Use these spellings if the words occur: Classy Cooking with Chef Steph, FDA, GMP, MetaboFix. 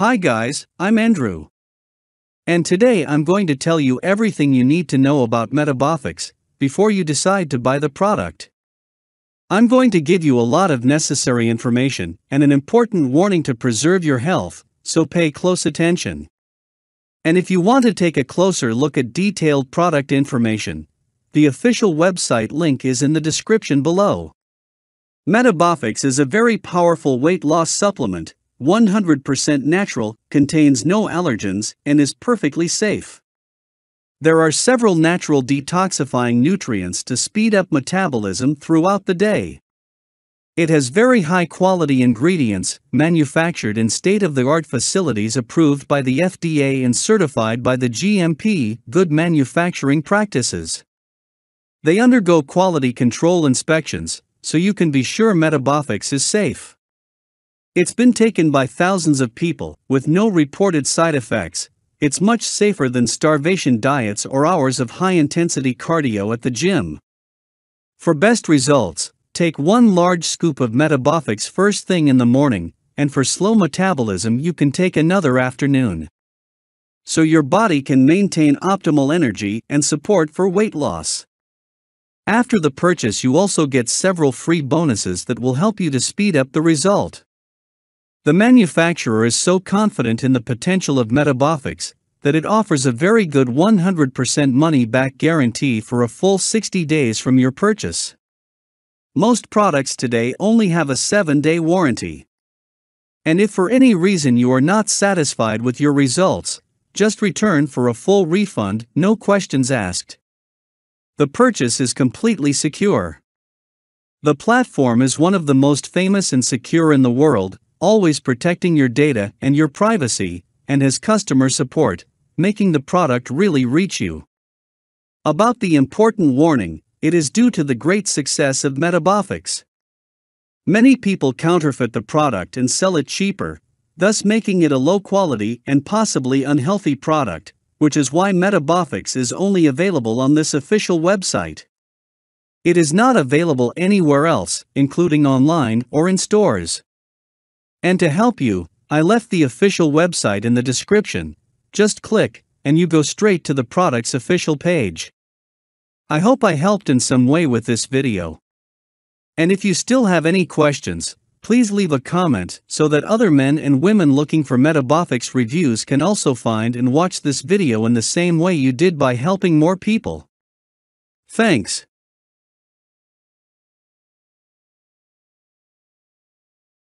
Hi guys, I'm Andrew. And today I'm going to tell you everything you need to know about MetaboFix before you decide to buy the product. I'm going to give you a lot of necessary information and an important warning to preserve your health, so pay close attention. And if you want to take a closer look at detailed product information, the official website link is in the description below. MetaboFix is a very powerful weight loss supplement, 100% natural, contains no allergens, and is perfectly safe. There are several natural detoxifying nutrients to speed up metabolism throughout the day. It has very high-quality ingredients, manufactured in state-of-the-art facilities approved by the FDA and certified by the GMP, Good Manufacturing Practices. They undergo quality control inspections, so you can be sure MetaboFix is safe. It's been taken by thousands of people, with no reported side effects. It's much safer than starvation diets or hours of high-intensity cardio at the gym. For best results, take one large scoop of MetaboFix first thing in the morning, and for slow metabolism you can take another afternoon, so your body can maintain optimal energy and support for weight loss. After the purchase you also get several free bonuses that will help you to speed up the result. The manufacturer is so confident in the potential of MetaboFix that it offers a very good 100% money-back guarantee for a full 60 days from your purchase. Most products today only have a 7-day warranty. And if for any reason you are not satisfied with your results, just return for a full refund, no questions asked. The purchase is completely secure. The platform is one of the most famous and secure in the world, always protecting your data and your privacy, and has customer support, making the product really reach you. About the important warning, it is due to the great success of MetaboFix. Many people counterfeit the product and sell it cheaper, thus making it a low-quality and possibly unhealthy product, which is why MetaboFix is only available on this official website. It is not available anywhere else, including online or in stores. And to help you, I left the official website in the description. Just click, and you go straight to the product's official page. I hope I helped in some way with this video. And if you still have any questions, please leave a comment so that other men and women looking for MetaboFix reviews can also find and watch this video in the same way you did by helping more people. Thanks.